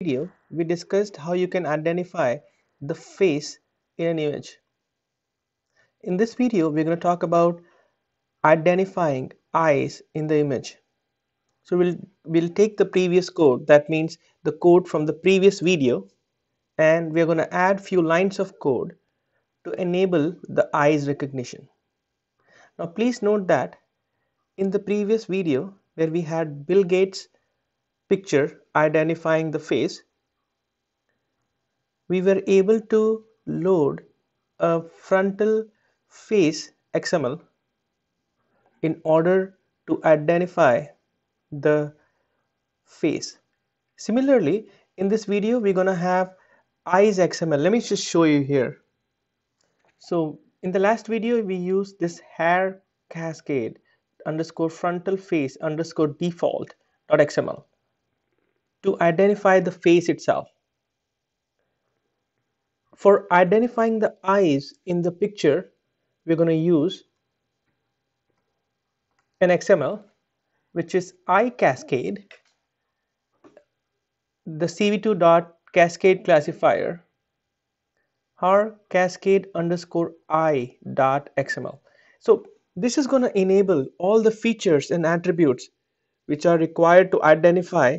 video, we discussed how you can identify the face in an image. In this video, we're going to talk about identifying eyes in the image. So we'll take the previous code, that means the code from the previous video, and we're going to add few lines of code to enable the eyes recognition. Now please note that in the previous video where we had Bill Gates' picture identifying the face, we were able to load a frontal face XML in order to identify the face. Similarly, in this video we're gonna have eyes XML. Let me just show you here. So in the last video we used this haarCascade underscore frontal face underscore default dot XML to identify the face itself. For identifying the eyes in the picture, we're going to use an XML which is iCascade, the cv2.cascade classifier, haarCascade underscore i.xml. So this is going to enable all the features and attributes which are required to identify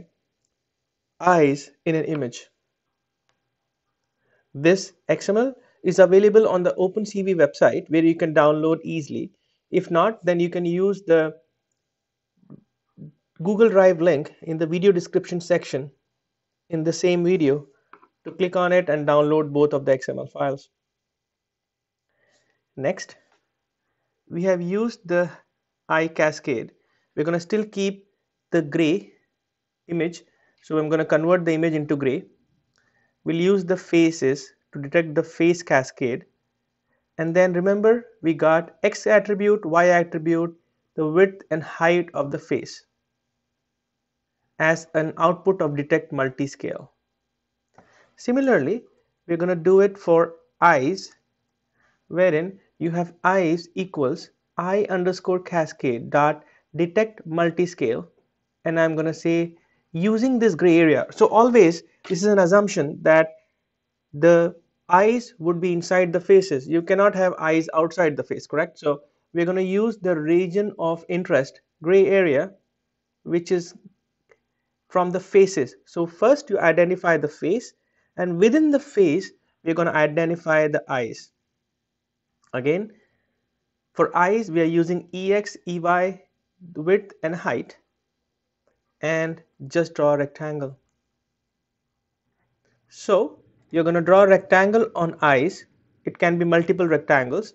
eyes in an image. This XML is available on the OpenCV website where you can download easily. If not, then you can use the Google Drive link in the video description section in the same video to click on it and download both of the XML files. Next, we have used the iCascade. We're going to still keep the gray image, so I'm going to convert the image into gray. We'll use the faces to detect the face cascade, and then remember we got X attribute, Y attribute, the width and height of the face as an output of detect multiscale. Similarly, we're going to do it for eyes, wherein you have eyes equals I underscore cascade dot detect multiscale, and I'm going to say using this gray area. So always this is an assumption that the eyes would be inside the faces. You cannot have eyes outside the face, correct? So we're going to use the region of interest gray area, which is from the faces. So first you identify the face, and within the face we're going to identify the eyes. Again, for eyes we are using EX, EY, width and height, and just draw a rectangle. So you're going to draw a rectangle on eyes. It can be multiple rectangles,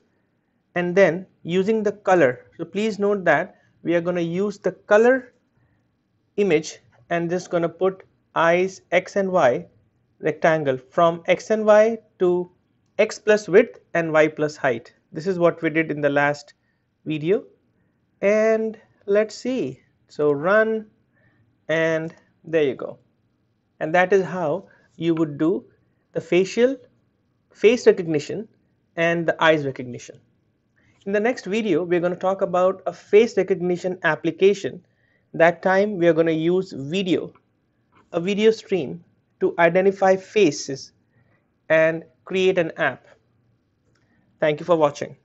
and then using the color. So please note that we are going to use the color image and just going to put eyes X and Y rectangle from X and Y to X plus width and Y plus height. This is what we did in the last video, and let's see. So run, and there you go. And that is how you would do the face recognition and the eyes recognition. In the next video we're going to talk about a face recognition application. That time we are going to use a video stream to identify faces and create an app. Thank you for watching.